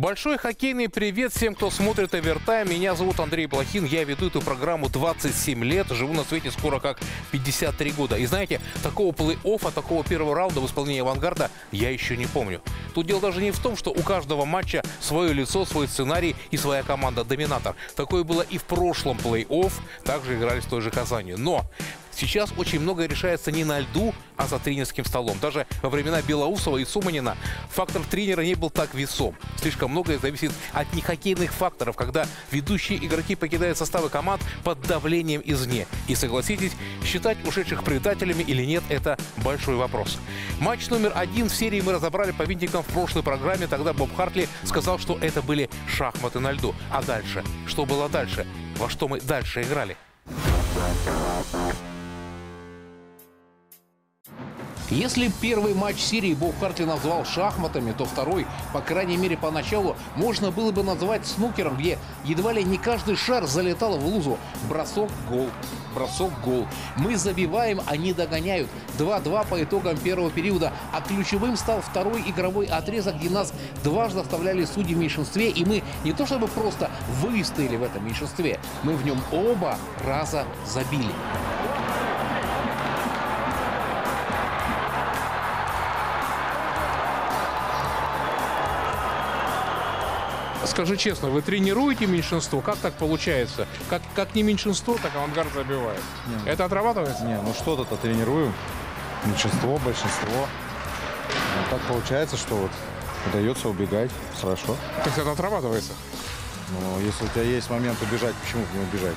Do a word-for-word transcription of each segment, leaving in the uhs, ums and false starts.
Большой хоккейный привет всем, кто смотрит «Овертайм». Меня зовут Андрей Блохин. Я веду эту программу двадцать семь лет. Живу на свете скоро как пятьдесят три года. И знаете, такого плей-оффа, такого первого раунда в исполнении «Авангарда» я еще не помню. Тут дело даже не в том, что у каждого матча свое лицо, свой сценарий и своя команда-доминатор. Такое было и в прошлом плей-офф. Также играли с той же Казанью. Но сейчас очень многое решается не на льду, а за тренерским столом. Даже во времена Белоусова и Суманина фактор тренера не был так весом. Слишком многое зависит от нехоккейных факторов, когда ведущие игроки покидают составы команд под давлением извне. И согласитесь, считать ушедших предателями или нет – это большой вопрос. Матч номер один в серии мы разобрали по винтикам в прошлой программе. Тогда Боб Хартли сказал, что это были шахматы на льду. А дальше? Что было дальше? Во что мы дальше играли? Если первый матч серии Боб Хартли назвал шахматами, то второй, по крайней мере поначалу, можно было бы назвать снукером, где едва ли не каждый шар залетал в лузу. Бросок, гол, бросок, гол. Мы забиваем, они догоняют. два-два по итогам первого периода. А ключевым стал второй игровой отрезок, где нас дважды оставляли судьи в меньшинстве. И мы не то чтобы просто выстояли в этом меньшинстве, мы в нем оба раза забили. Скажи честно, вы тренируете меньшинство? Как так получается? Как, как не меньшинство, так «Авангард» забивает. Нет. Это отрабатывается? Не, ну что-то-то тренируем. Меньшинство, большинство. Ну, так получается, что вот удается убегать. Хорошо. То есть это отрабатывается? Ну, если у тебя есть момент убежать, почему не убежать?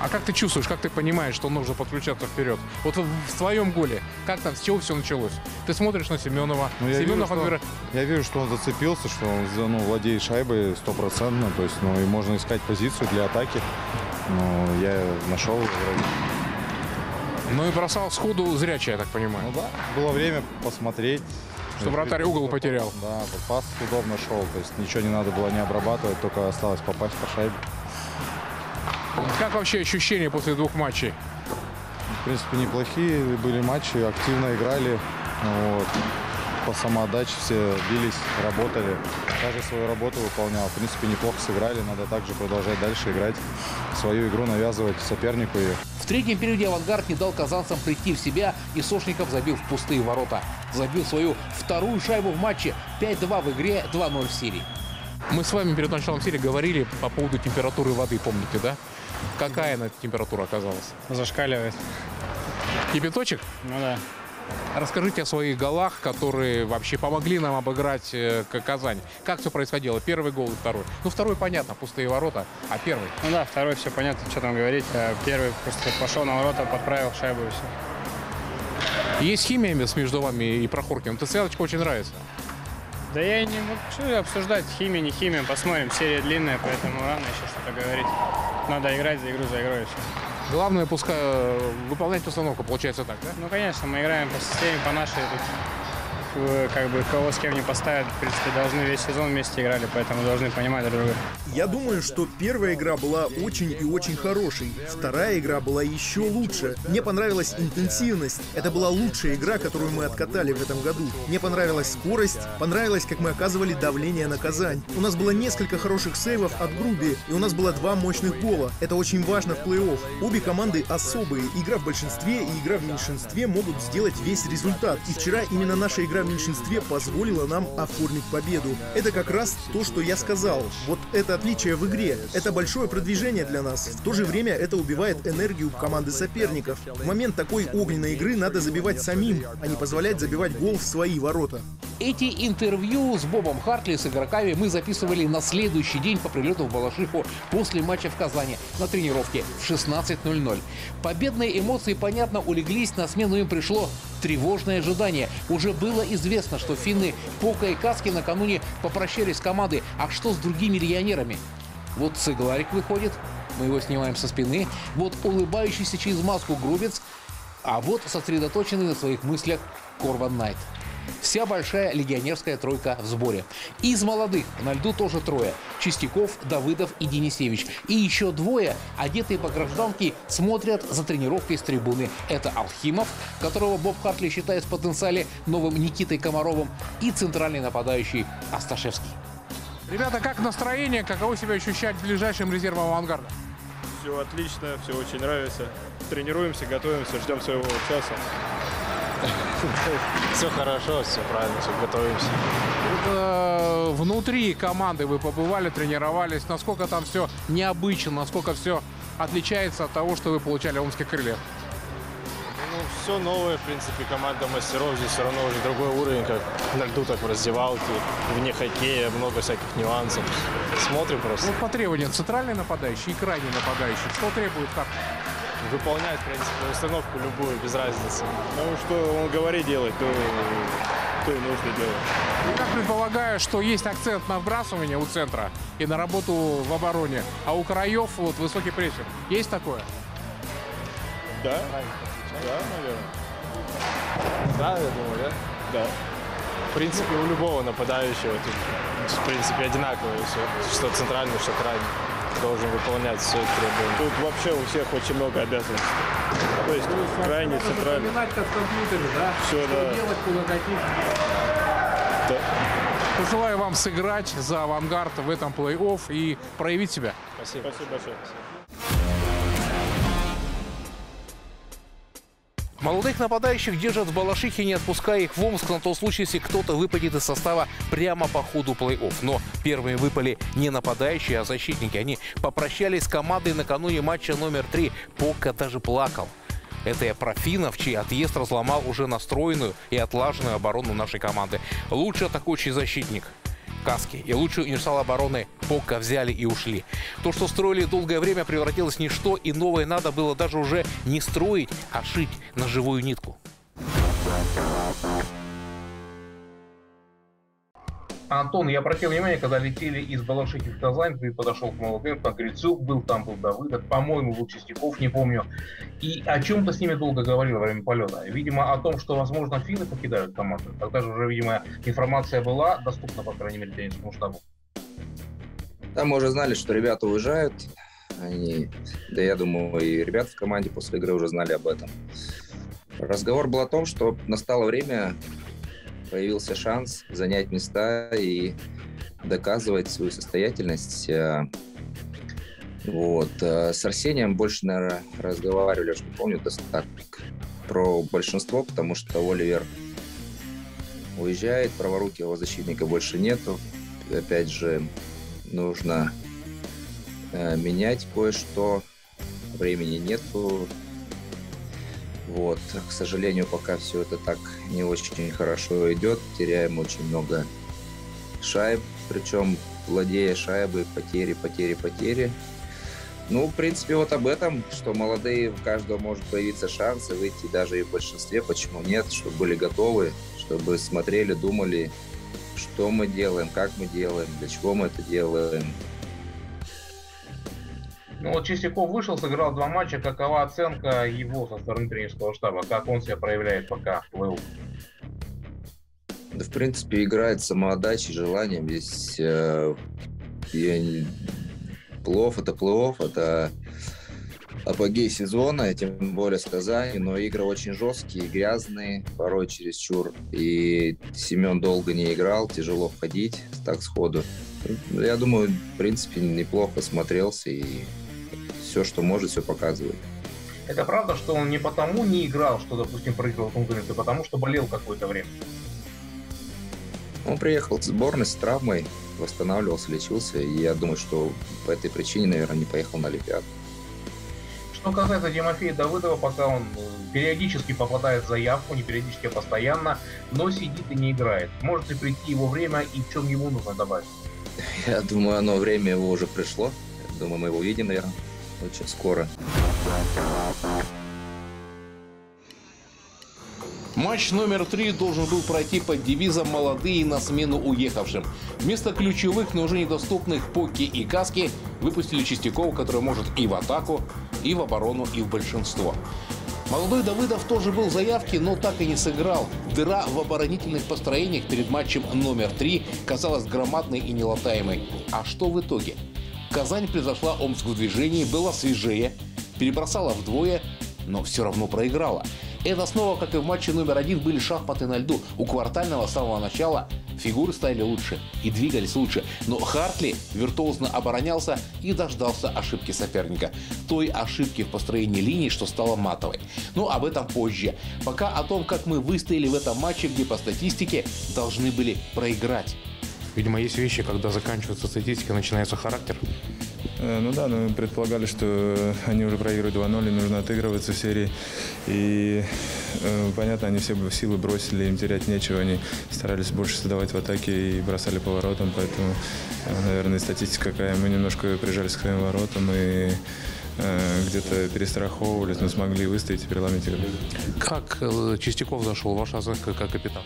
А как ты чувствуешь, как ты понимаешь, что нужно подключаться вперед? Вот в своем голе, как там, с чего все началось? Ты смотришь на Семенова. Ну, я, Семенов, вижу, что, я вижу, что он зацепился, что он ну, владеет шайбой стопроцентно. То есть, ну, и можно искать позицию для атаки. Ну, я нашел вроде. Ну и бросал сходу зрячий, я так понимаю. Ну да, было время посмотреть. Чтобы вратарь угол потерял. Да, пас удобно шел. То есть ничего не надо было не обрабатывать, только осталось попасть по шайбе. Как вообще ощущения после двух матчей? В принципе, неплохие были матчи, активно играли, вот, по самоотдаче все бились, работали. Каждый свою работу выполнял. В принципе, неплохо сыграли, надо также продолжать дальше играть, свою игру навязывать сопернику ее. В третьем периоде «Авангард» не дал казанцам прийти в себя, и Сошников забил в пустые ворота. Забил свою вторую шайбу в матче, пять-два в игре, два-ноль в серии. Мы с вами перед началом серии говорили по поводу температуры воды, помните, да? Какая она температура оказалась? Зашкаливает. Кипяточек? Ну да. Расскажите о своих голах, которые вообще помогли нам обыграть э, Казань. Как все происходило? Первый гол и второй. Ну, второй понятно, пустые ворота, а первый? Ну да, второй все понятно, что там говорить. А первый просто пошел на ворота, подправил шайбу и все. Есть химия между вами и Прохоркиным? Ты связочка очень нравится. Да я не могу обсуждать, химия, не химия. Посмотрим, серия длинная, поэтому рано еще что-то говорить. Надо играть за игру, за игрой еще. Главное, пускай выполнять установку, получается так, да? Ну, конечно, мы играем по системе, по нашей. Тут, как бы, кого с кем не поставят, в принципе, должны весь сезон вместе играли, поэтому должны понимать друг друга. Я думаю, что первая игра была очень и очень хорошей. Вторая игра была еще лучше. Мне понравилась интенсивность. Это была лучшая игра, которую мы откатали в этом году. Мне понравилась скорость, понравилось, как мы оказывали давление на Казань. У нас было несколько хороших сейвов от Груби, и у нас было два мощных гола. Это очень важно в плей-офф. Обе команды особые. Игра в большинстве и игра в меньшинстве могут сделать весь результат. И вчера именно наша игра в меньшинстве позволила нам оформить победу. Это как раз то, что я сказал. Вот это отличие в игре. Это большое продвижение для нас. В то же время это убивает энергию команды соперников. В момент такой огненной игры надо забивать самим, а не позволять забивать гол в свои ворота. Эти интервью с Бобом Хартли, с игроками, мы записывали на следующий день по прилету в Балашиху после матча в Казани на тренировке в шестнадцать ноль-ноль. Победные эмоции, понятно, улеглись, на смену им пришло тревожное ожидание. Уже было известно, что финны Покка и Каски накануне попрощались с командой. А что с другими легионерами? Вот Цигларик выходит, мы его снимаем со спины. Вот улыбающийся через маску Грубец, а вот сосредоточенный на своих мыслях Корбан Найт. Вся большая легионерская тройка в сборе. Из молодых на льду тоже трое. Чистяков, Давыдов и Денисевич. И еще двое, одетые по гражданке, смотрят за тренировкой с трибуны. Это Алхимов, которого Боб Хартли считает в потенциале новым Никитой Комаровым, и центральный нападающий Асташевский. Ребята, как настроение, каково себя ощущать ближайшим резервом «Авангарда»? Все отлично, все очень нравится. Тренируемся, готовимся, ждем своего часа. Все хорошо, все правильно, все готовимся. Это внутри команды вы побывали, тренировались. Насколько там все необычно, насколько все отличается от того, что вы получали в «Омских крыльях»? Ну, все новое, в принципе, команда мастеров. Здесь все равно уже другой уровень, как на льду, так в раздевалке, вне хоккея, много всяких нюансов. Смотрим просто. Ну, по требованиям, центральный нападающий и крайний нападающий. Что требует как? Выполнять, в принципе, установку любую, без разницы. Ну, что он говорит делать, то, то и нужно делать. Я предполагаю, что есть акцент на вбрасывание у центра и на работу в обороне, а у краев вот высокий прессинг. Есть такое? Да. Да, наверное. Да, я думаю, да? Да. В принципе, у любого нападающего тут, в принципе, одинаково все. Что центральный, что крайний. Должен выполнять все это требование. Тут вообще у всех очень много обязанностей. То есть, ну, крайне центральный. Запоминать как в компьютере, да? Все, что да. Делать, куда да. Пожелаю вам сыграть за «Авангард» в этом плей-офф и проявить себя. Спасибо. Спасибо большое. Молодых нападающих держат в Балашихе, не отпуская их в Омск на тот случай, если кто-то выпадет из состава прямо по ходу плей-офф. Но первыми выпали не нападающие, а защитники. Они попрощались с командой накануне матча номер три. Покка даже плакал. Это я про финнов, чей отъезд разломал уже настроенную и отлаженную оборону нашей команды. Лучший атакующий защитник Каски и лучший универсал обороны Покка взяли и ушли. То, что строили долгое время, превратилось в ничто, и новое надо было даже уже не строить, а шить на живую нитку. Антон, я обратил внимание, когда летели из Балашихи в Казань, ты подошел к молодым, как Грицюк был, там был Давыдов, по-моему, был Чистяков, не помню. И о чем-то с ними долго говорил во время полета. Видимо, о том, что, возможно, финны покидают команду. Тогда же уже, видимо, информация была доступна, по крайней мере, тренерскому штабу. Там мы уже знали, что ребята уезжают. Они, да я думаю, и ребята в команде после игры уже знали об этом. Разговор был о том, что настало время... Появился шанс занять места и доказывать свою состоятельность. Вот. С Арсением больше, наверное, разговаривали, что помню, до старта про большинство, потому что Оливер уезжает, праворуки его защитника больше нету. Опять же, нужно менять кое-что, времени нету. Вот. К сожалению, пока все это так не очень хорошо идет. Теряем очень много шайб. Причем, владея шайбой, потери, потери, потери. Ну, в принципе, вот об этом, что молодые, у каждого может появиться шанс выйти даже и в большинстве. Почему нет? Чтобы были готовы, чтобы смотрели, думали, что мы делаем, как мы делаем, для чего мы это делаем. Ну вот Чистяков вышел, сыграл два матча. Какова оценка его со стороны тренерского штаба? Как он себя проявляет пока в плей-офф? Да, в принципе, играет самоотдачей, желанием. Здесь э, не... плей-офф, это плей-офф, это апогей сезона, тем более с Казани. Но игры очень жесткие, грязные, порой чересчур. И Семен долго не играл, тяжело входить так сходу. Я думаю, в принципе, неплохо смотрелся и... Все, что может, все показывает. Это правда, что он не потому не играл, что, допустим, проиграл конкуренцию, потому что болел какое-то время? Он приехал в сборную с травмой, восстанавливался, лечился. И я думаю, что по этой причине, наверное, не поехал на Олимпиаду. Что касается Тимофея Давыдова, пока он периодически попадает в заявку, не периодически, а постоянно, но сидит и не играет. Может ли прийти его время и в чем ему нужно добавить? Я думаю, оно время его уже пришло. Я думаю, мы его увидим, наверное. Очень скоро. Матч номер три должен был пройти под девизом «Молодые на смену уехавшим». Вместо ключевых, но уже недоступных Покки и Каски выпустили Чистякова, который может и в атаку, и в оборону, и в большинство. Молодой Давыдов тоже был в заявке, но так и не сыграл. Дыра в оборонительных построениях перед матчем номер три казалась громадной и нелатаемой. А что в итоге? Казань превзошла Омск в движении, была свежее, перебросала вдвое, но все равно проиграла. Это снова, как и в матче номер один, были шахматы на льду. У квартального с самого начала фигуры стояли лучше и двигались лучше, но Хартли виртуозно оборонялся и дождался ошибки соперника. Той ошибки в построении линии, что стало матовой. Но об этом позже. Пока о том, как мы выстояли в этом матче, где по статистике должны были проиграть. Видимо, есть вещи, когда заканчивается статистика, начинается характер. Ну да, мы предполагали, что они уже проигрывают два ноль, нужно отыгрываться в серии. И понятно, они все силы бросили, им терять нечего. Они старались больше создавать в атаке и бросали по воротам. Поэтому, наверное, статистика какая. Мы немножко прижались к своим воротам и где-то перестраховывались, но смогли выстоять и переломить игру. Как Чистяков зашел, ваша оценка как капитан?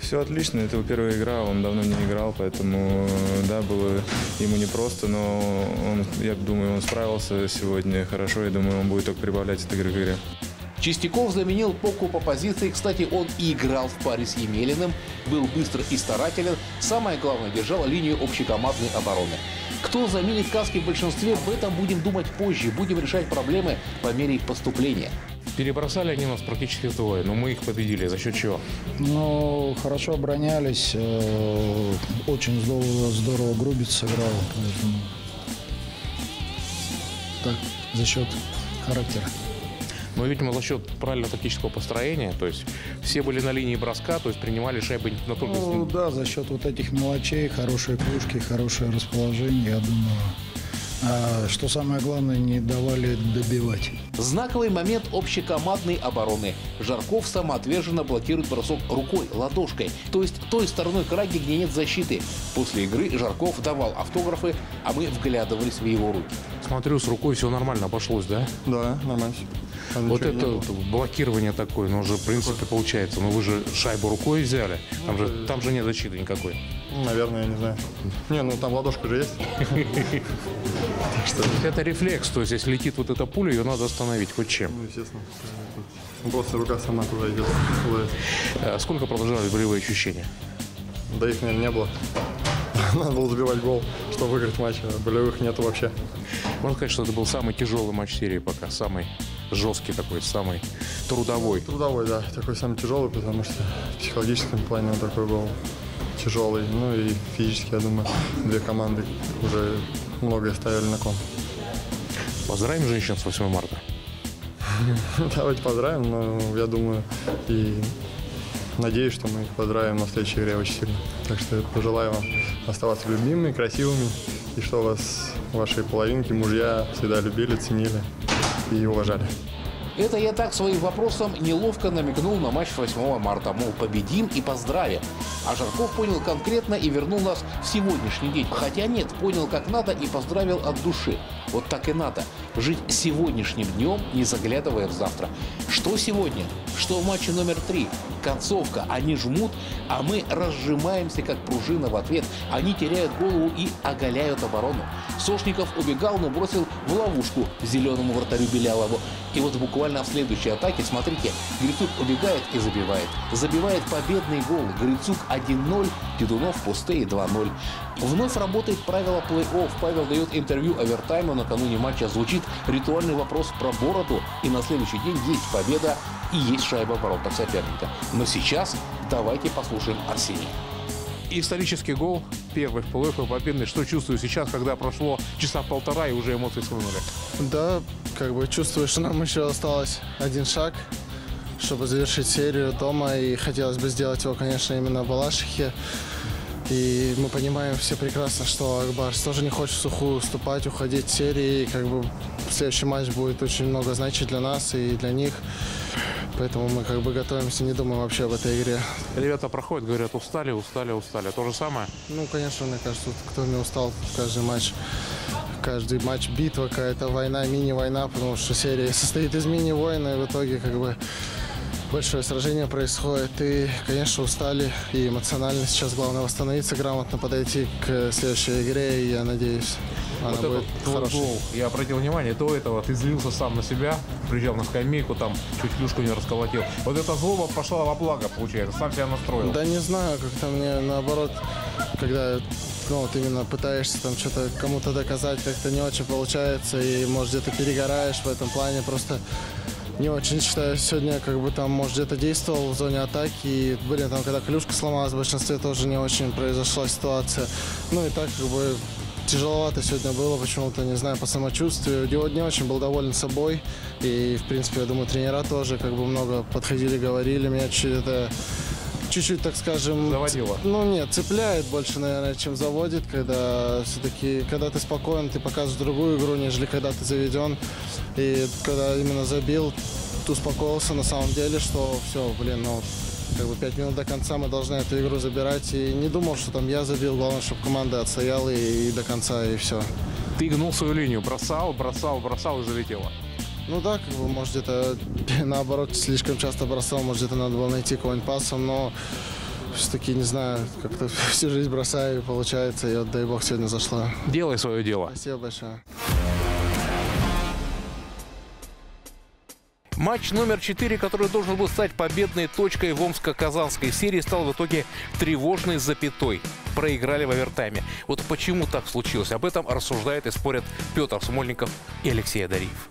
Все отлично, это его первая игра, он давно не играл, поэтому, да, было ему непросто, но он, я думаю, он справился сегодня хорошо, я думаю, он будет только прибавлять от игры к игре. Чистяков заменил Покку по позиции, кстати, он и играл в паре с Емелиным, был быстр и старателен, самое главное, держал линию общекомандной обороны. Кто заменит Каски в большинстве, об этом будем думать позже, будем решать проблемы по мере их поступления. Перебросали они нас практически вдвое, но мы их победили. За счет чего? Ну, хорошо оборонялись. Очень здорово, здорово Грубец сыграл. Поэтому... Так, за счет характера. Ну, видимо, за счет правильного тактического построения. То есть все были на линии броска, то есть принимали шайбы на только... Ну, да, за счет вот этих мелочей, хорошие кружки, хорошее расположение, я думаю... А, что самое главное, не давали добивать. Знаковый момент общекомандной обороны. Жарков самоотверженно блокирует бросок рукой, ладошкой, то есть той стороной краги, где нет защиты. После игры Жарков давал автографы, а мы вглядывались в его руки. Смотрю, с рукой все нормально обошлось, да? Да, нормально. А вот это вот блокирование такое, но уже в принципе получается. Но вы же шайбу рукой взяли, там, ну, же, там же нет защиты никакой. Наверное, я не знаю. Не, ну там ладошка же есть. Это рефлекс, то есть если летит вот эта пуля, ее надо остановить хоть чем. Ну, естественно. Просто рука сама туда идет. Сколько продолжались болевые ощущения? Да их, наверное, не было. Надо было забивать гол, чтобы выиграть матч. Болевых нету вообще. Можно сказать, что это был самый тяжелый матч серии пока, самый... Жесткий такой, самый трудовой. Трудовой, да. Такой самый тяжелый, потому что в психологическом плане он такой был тяжелый. Ну и физически, я думаю, две команды уже многое ставили на кон. Поздравим женщин с восьмым марта. Давайте поздравим, но я думаю и надеюсь, что мы их поздравим на следующей игре очень сильно. Так что пожелаю вам оставаться любимыми, красивыми. И что вас, ваши половинки, мужья всегда любили, ценили и уважали. Это я так своим вопросом неловко намекнул на матч восьмого марта, мол, победим и поздравим. А Жарков понял конкретно и вернул нас в сегодняшний день. Хотя нет, понял как надо и поздравил от души. Вот так и надо. Жить сегодняшним днем, не заглядывая в завтра. Что сегодня? Что в матче номер три? Концовка. Они жмут, а мы разжимаемся, как пружина в ответ. Они теряют голову и оголяют оборону. Сошников убегал, но бросил в ловушку зеленому вратарю Белялову. И вот буквально в следующей атаке, смотрите, Грицюк убегает и забивает. Забивает победный гол. Грицюк один ноль, Дедунов пустые два ноль. Вновь работает правило плей-офф. Павел дает интервью овертайму накануне матча. Звучит ритуальный вопрос про бороду. И на следующий день есть победа и есть шайба в воротах соперника. Но сейчас давайте послушаем Арсения. Исторический гол, первый в плей-офф и победный. Что чувствую сейчас, когда прошло часа полтора и уже эмоции схлынули? Да, как бы чувствую, что нам еще осталось один шаг, чтобы завершить серию дома. И хотелось бы сделать его, конечно, именно в Балашихе. И мы понимаем все прекрасно, что Ак Барс тоже не хочет в сухую уступать, уходить в серии. И как бы следующий матч будет очень много значить для нас и для них. Поэтому мы как бы готовимся, не думаем вообще об этой игре. Ребята проходят, говорят, устали, устали, устали. То же самое? Ну, конечно, мне кажется, кто не устал, каждый матч. Каждый матч битва, какая-то война, мини-война, потому что серия состоит из мини-войн, и в итоге как бы большое сражение происходит. И, конечно, устали, и эмоционально сейчас главное восстановиться, грамотно подойти к следующей игре, и я надеюсь... Она вот будет этот хороший. Гол, я обратил внимание, до этого ты злился сам на себя, приезжал на скамейку, там чуть клюшку не расколотил. Вот эта злоба пошла во благо, получается, сам себя настроил. Да не знаю, как-то мне наоборот, когда ну, вот именно пытаешься там что-то кому-то доказать, как-то не очень получается, и может где-то перегораешь в этом плане, просто не очень, считаю, сегодня как бы там, может, где-то действовал в зоне атаки. И, блин, там, когда клюшка сломалась, в большинстве тоже не очень произошла ситуация. Ну и так, как бы, тяжеловато сегодня было, почему-то, не знаю, по самочувствию. Его не очень был доволен собой. И, в принципе, я думаю, тренера тоже как бы много подходили, говорили. Меня чуть-чуть, чуть-чуть, так скажем... Заводило. Ну, нет, цепляет больше, наверное, чем заводит. Когда все-таки, когда ты спокоен, ты показываешь другую игру, нежели когда ты заведен. И когда именно забил, ты успокоился на самом деле, что все, блин, ну... Как бы пять минут до конца мы должны эту игру забирать. И не думал, что там я забил. Главное, чтобы команда отстояла и, и до конца, и все. Ты гнул свою линию. Бросал, бросал, бросал и залетела. Ну да, как бы, может, где-то наоборот слишком часто бросал. Может, где-то надо было найти кого-нибудь пасом. Но все-таки, не знаю, как-то всю жизнь бросаю, и получается. И вот, дай бог, сегодня зашла. Делай свое дело. Спасибо большое. Матч номер четыре, который должен был стать победной точкой в омско-казанской серии, стал в итоге тревожной запятой. Проиграли в овертайме. Вот почему так случилось? Об этом рассуждает и спорят Петр Смольников и Алексей Адариев.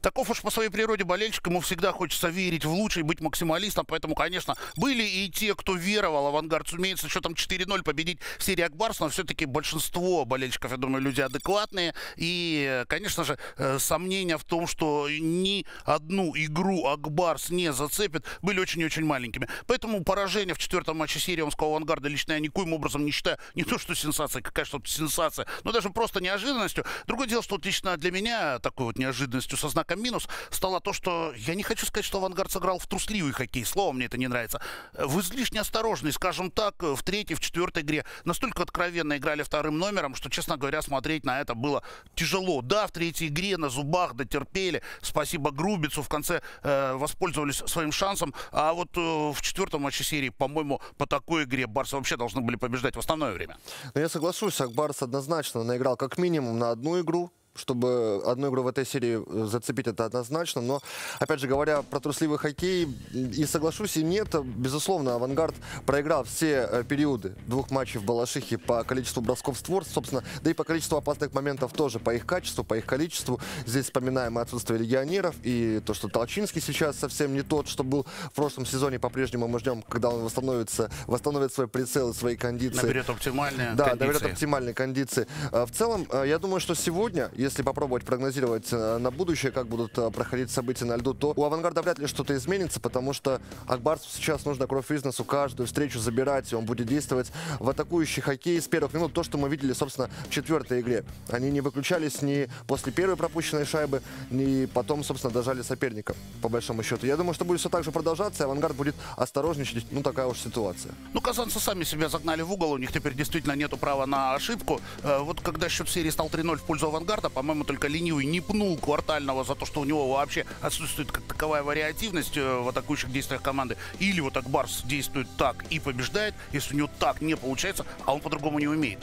Таков уж по своей природе болельщик, ему всегда хочется верить в лучшее, быть максималистом. Поэтому, конечно, были и те, кто веровал. Авангард сумеет со счетом четыре ноль победить в серии Ак Барс, но все-таки большинство болельщиков, я думаю, люди адекватные. И, конечно же, сомнения в том, что ни одну игру Ак Барс не зацепит, были очень и очень маленькими. Поэтому поражение в четвертом матче серии омского Авангарда лично я никоим образом не считаю. Не то, что сенсация, какая что-то сенсация, но даже просто неожиданностью. Другое дело, что лично для меня такой вот неожиданностью со знаком минус стало то, что я не хочу сказать, что Авангард сыграл в трусливый хоккей. Слово мне это не нравится. В излишне осторожный, скажем так, в третьей, в четвертой игре настолько откровенно играли вторым номером, что, честно говоря, смотреть на это было тяжело. Да, в третьей игре на зубах дотерпели. Спасибо Грубецу. В конце э, воспользовались своим шансом. А вот э, в четвертом матче серии, по-моему, по такой игре Барсы вообще должны были побеждать в основное время. Но я соглашусь, Ак Барс однозначно наиграл как минимум на одну игру. Чтобы одну игру в этой серии зацепить, это однозначно. Но, опять же, говоря про трусливый хоккей, и соглашусь, и нет. Безусловно, Авангард проиграл все периоды двух матчей в Балашихе по количеству бросков в створ, собственно, да и по количеству опасных моментов тоже, по их качеству, по их количеству. Здесь вспоминаем и отсутствие легионеров, и то, что Толчинский сейчас совсем не тот, что был в прошлом сезоне. По-прежнему мы ждем, когда он восстановится, восстановит свои прицелы, свои кондиции. Наберет оптимальные да, кондиции. Наберет оптимальные кондиции. В целом, я думаю, что сегодня... Если попробовать прогнозировать на будущее, как будут проходить события на льду, то у Авангарда вряд ли что-то изменится, потому что Ак Барсу сейчас нужно кровь из носу, каждую встречу забирать, и он будет действовать в атакующий хоккей с первых минут. То, что мы видели, собственно, в четвертой игре. Они не выключались ни после первой пропущенной шайбы, ни потом, собственно, дожали соперника, по большому счету. Я думаю, что будет все так же продолжаться, и Авангард будет осторожничать. Ну, такая уж ситуация. Ну, казанцы сами себя загнали в угол, у них теперь действительно нету права на ошибку. Вот когда счет серии стал три ноль в пользу Авангарда, по-моему, только ленивый не пнул Квартального за то, что у него вообще отсутствует как таковая вариативность в атакующих действиях команды. Или вот Ак Барс действует так и побеждает, если у него так не получается, а он по-другому не умеет.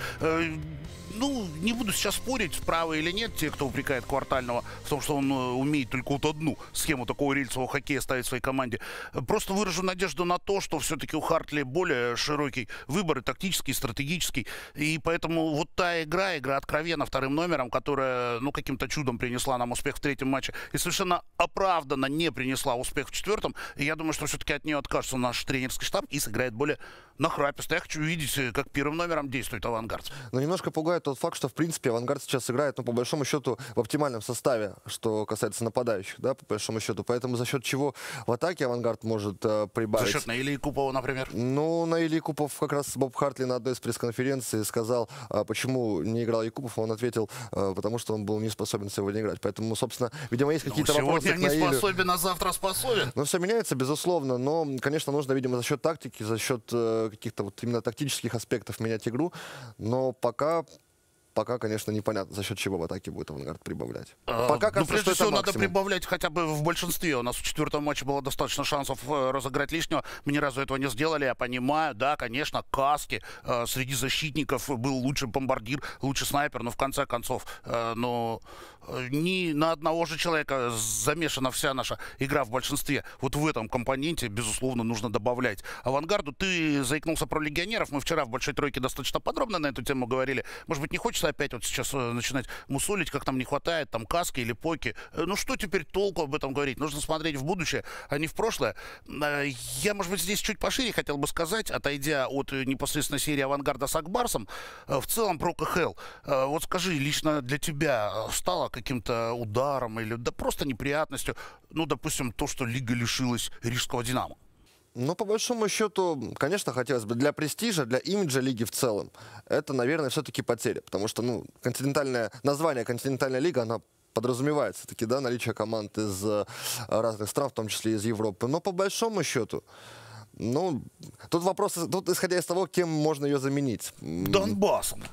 Ну, не буду сейчас спорить, справа или нет, те, кто упрекает Квартального в том, что он умеет только вот одну схему такого рельсового хоккея ставить в своей команде. Просто выражу надежду на то, что все-таки у Хартли более широкий выбор, и тактический, и стратегический. И поэтому вот та игра, игра откровенно вторым номером, которая, ну, каким-то чудом принесла нам успех в третьем матче, и совершенно оправданно не принесла успех в четвертом, и я думаю, что все-таки от нее откажется наш тренерский штаб и сыграет более нахраписто. Я хочу увидеть, как первым номером действует Авангард. Но немножко пугает тот факт, что, в принципе, Авангард сейчас играет, ну, по большому счету, в оптимальном составе, что касается нападающих, да, по большому счету. Поэтому за счет чего в атаке Авангард может э, прибавить? За счет Наилии Купова, например? Ну, Наилии Купов как раз Боб Хартли на одной из пресс-конференций сказал, э, почему не играл Якупов. Он ответил, э, потому что он был не способен сегодня играть. Поэтому, собственно, видимо, есть какие-то ну, вопросы к Наилию. Сегодня не способен, а завтра способен. Ну, все меняется, безусловно, но, конечно, нужно, видимо, за счет тактики, за счет э, каких-то вот именно тактических аспектов менять игру, но пока... Пока, конечно, непонятно, за счет чего в атаке будет Авангард прибавлять. Пока, кажется, ну, прежде всего, надо прибавлять хотя бы в большинстве. У нас в четвертом матче было достаточно шансов разыграть лишнего. Мы ни разу этого не сделали, я понимаю. Да, конечно, Каски э, среди защитников был лучший бомбардир, лучший снайпер. Но в конце концов, э, но не на одного же человека замешана вся наша игра в большинстве. Вот в этом компоненте, безусловно, нужно добавлять «Авангарду». Ты заикнулся про легионеров. Мы вчера в «Большой тройке» достаточно подробно на эту тему говорили. Может быть, не хочется опять вот сейчас начинать мусолить, как нам не хватает, там, Каски или Покки. Ну, что теперь толку об этом говорить? Нужно смотреть в будущее, а не в прошлое. Я, может быть, здесь чуть пошире хотел бы сказать, отойдя от непосредственно серии «Авангарда» с «Ак Барсом», в целом про КХЛ. Вот скажи, лично для тебя стало каким-то ударом или да просто неприятностью, ну, допустим, то, что лига лишилась Рижского «Динамо»? Ну, по большому счету, конечно, хотелось бы для престижа, для имиджа лиги в целом. Это, наверное, все-таки потеря, потому что, ну, континентальное название «Континентальная лига», она подразумевается таки, да, наличие команд из разных стран, в том числе из Европы. Но по большому счету, ну, тут вопрос, тут исходя из того, кем можно ее заменить. Донбассом.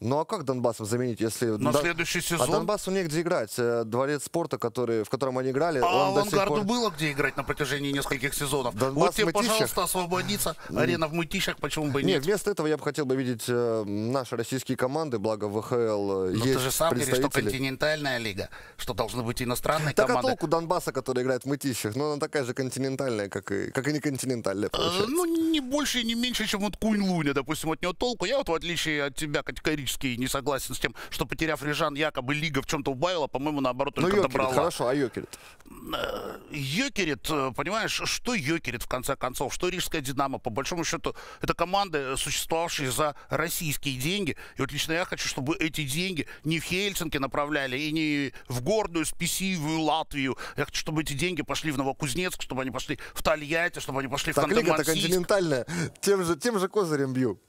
Ну а как Донбассом заменить, если... На Дон... следующий сезон? А Донбассу негде играть. Дворец спорта, который... в котором они играли... А «Авангарду» пор... было где играть на протяжении нескольких сезонов. Донбасс, вот тебе, пожалуйста, освободиться. Арена в Мытищах, почему бы и нет? Нет, вместо этого я бы хотел бы видеть э, наши российские команды, благо в ВХЛ есть. Но ты же сам говоришь, что континентальная лига, что должны быть иностранные так команды. Так а толку Донбасса, который играет в Мытищах? Ну она такая же континентальная, как и, как и не континентальная, получается. Э, ну не больше и не меньше, чем от Кунь-Луня, допустим, от него толку. Я вот в отличие от тебя категорически не согласен с тем, что, потеряв рижан, якобы лига в чем-то убавила, по-моему, наоборот, только Йокерит, добрала. Хорошо, а Йокерит? Йокерит, понимаешь, что Йокерит, в конце концов, что Рижское «Динамо», по большому счету, это команды, существовавшие за российские деньги. И вот лично я хочу, чтобы эти деньги не в Хельсинки направляли, и не в гордую, спесивую Латвию. Я хочу, чтобы эти деньги пошли в Новокузнецк, чтобы они пошли в Тольятти, чтобы они пошли в Ханты-Мансийск. Так лига-то континентальная, тем же, тем же козырем бью.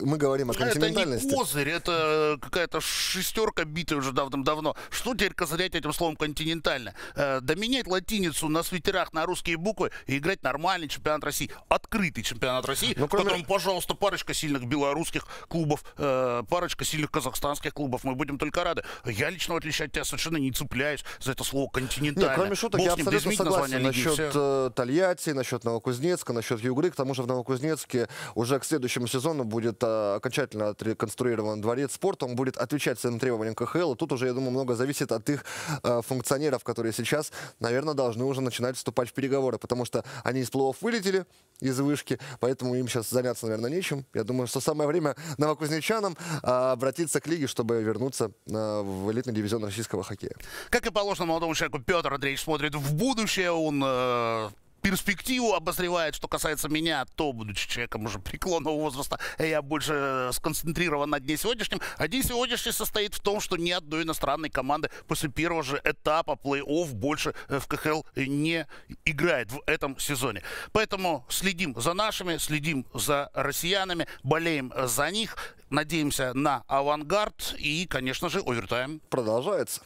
Мы говорим о континентальности. Это не козырь, это какая-то шестерка битая уже давным-давно. Что теперь козырять этим словом «континентально»? Доменять латиницу на свитерах на русские буквы и играть нормальный чемпионат России. Открытый чемпионат России, ну, кроме... в котором, пожалуйста, парочка сильных белорусских клубов, парочка сильных казахстанских клубов. Мы будем только рады. Я лично, в отличие от тебя, совершенно не цепляюсь за это слово «континентально». Нет, кроме шуток, я абсолютно согласен насчет Тольятти, насчет Новокузнецка, насчет Югры. К тому же в Новокузнецке уже к следующему сезону будет окончательно отреконструирован дворец спорта, он будет отвечать своим требованиям КХЛ. Тут уже, я думаю, много зависит от их э, функционеров, которые сейчас, наверное, должны уже начинать вступать в переговоры, потому что они из плей-офф вылетели из вышки, поэтому им сейчас заняться, наверное, нечем. Я думаю, что самое время новокузнечанам э, обратиться к лиге, чтобы вернуться э, в элитный дивизион российского хоккея. Как и положено молодому человеку, Петр Андреевич смотрит в будущее, он... Э... перспективу обозревает. Что касается меня, то, будучи человеком уже преклонного возраста, я больше сконцентрирован на дне сегодняшнем. А день сегодняшний состоит в том, что ни одной иностранной команды после первого же этапа плей-офф больше в КХЛ не играет в этом сезоне. Поэтому следим за нашими, следим за россиянами, болеем за них, надеемся на «Авангард» и, конечно же, «Овертайм» продолжается.